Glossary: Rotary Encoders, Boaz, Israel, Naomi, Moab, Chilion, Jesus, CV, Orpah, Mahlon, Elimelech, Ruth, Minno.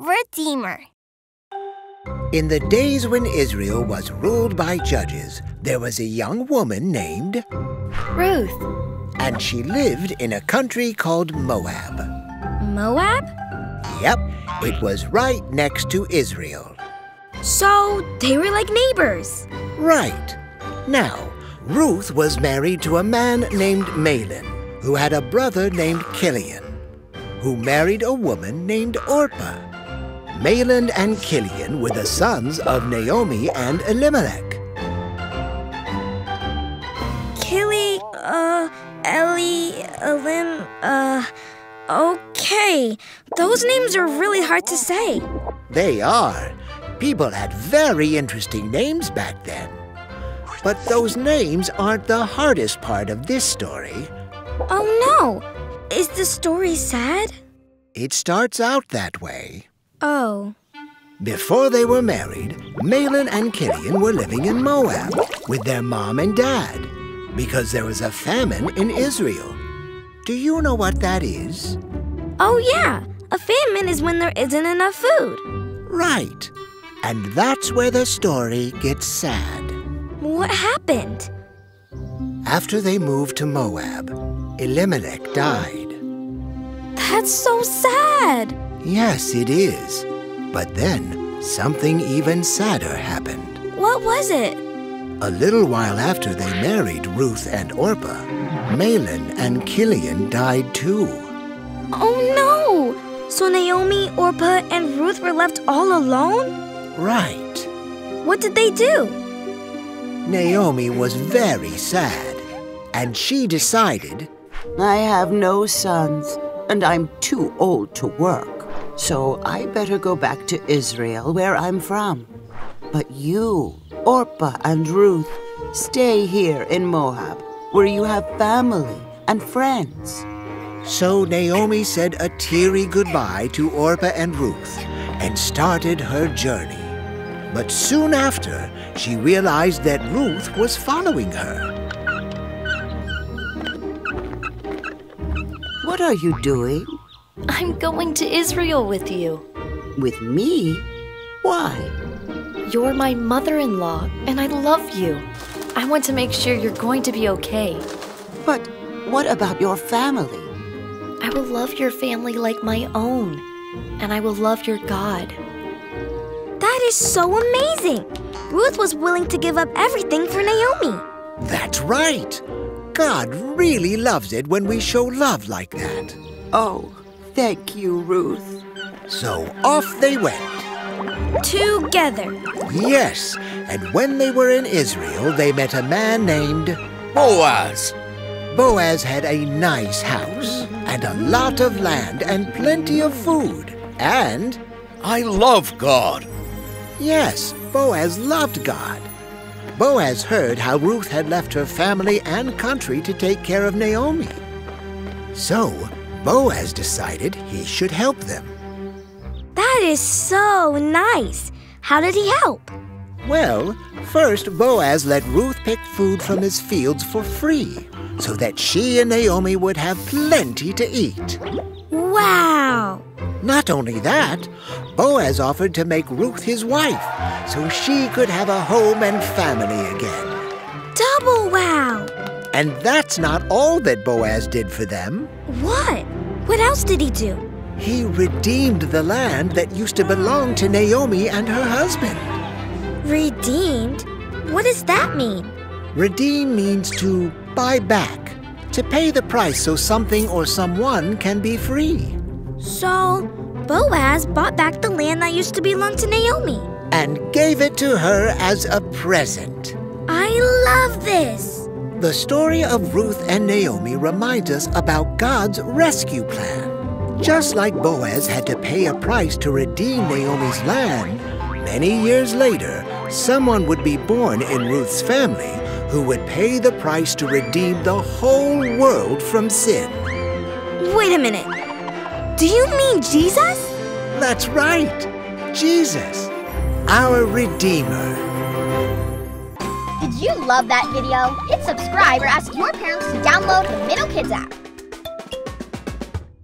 Redeemer. In the days when Israel was ruled by judges, there was a young woman named Ruth. And she lived in a country called Moab. Moab? Yep, it was right next to Israel. So they were like neighbors. Right. Now, Ruth was married to a man named Mahlon, who had a brother named Chilion, who married a woman named Orpah. Mahlon and Chilion were the sons of Naomi and Elimelech. Okay. Those names are really hard to say. They are. People had very interesting names back then. But those names aren't the hardest part of this story. Oh, no. Is the story sad? It starts out that way. Oh. Before they were married, Mahlon and Chilion were living in Moab with their mom and dad because there was a famine in Israel. Do you know what that is? Oh, yeah. A famine is when there isn't enough food. Right. And that's where the story gets sad. What happened? After they moved to Moab, Elimelech died. That's so sad. Yes, it is. But then, something even sadder happened. What was it? A little while after they married Ruth and Orpah, Mahlon and Chilion died too. Oh no! So Naomi, Orpah, and Ruth were left all alone? Right. What did they do? Naomi was very sad, and she decided, I have no sons, and I'm too old to work. So I better go back to Israel, where I'm from. But you, Orpah and Ruth, stay here in Moab, where you have family and friends. So Naomi said a teary goodbye to Orpah and Ruth and started her journey. But soon after, she realized that Ruth was following her. What are you doing? I'm going to Israel with you. With me? Why? You're my mother-in-law, and I love you. I want to make sure you're going to be okay. But what about your family? I will love your family like my own, and I will love your God. That is so amazing! Ruth was willing to give up everything for Naomi. That's right! God really loves it when we show love like that. Oh. Thank you, Ruth. So off they went. Together. Yes, and when they were in Israel, they met a man named Boaz. Boaz had a nice house and a lot of land and plenty of food. And I love God. Yes, Boaz loved God. Boaz heard how Ruth had left her family and country to take care of Naomi. So Boaz decided he should help them. That is so nice. How did he help? Well, first Boaz let Ruth pick food from his fields for free so that she and Naomi would have plenty to eat. Wow! Not only that, Boaz offered to make Ruth his wife so she could have a home and family again. Double wow! And that's not all that Boaz did for them. What? What else did he do? He redeemed the land that used to belong to Naomi and her husband. Redeemed? What does that mean? Redeem means to buy back, to pay the price so something or someone can be free. So Boaz bought back the land that used to belong to Naomi. And gave it to her as a present. I love this. The story of Ruth and Naomi reminds us about God's rescue plan. Just like Boaz had to pay a price to redeem Naomi's land, many years later, someone would be born in Ruth's family who would pay the price to redeem the whole world from sin. Wait a minute. Do you mean Jesus? That's right. Jesus, our Redeemer. Did you love that video? Hit subscribe or ask your parents to download the Minno Kids app.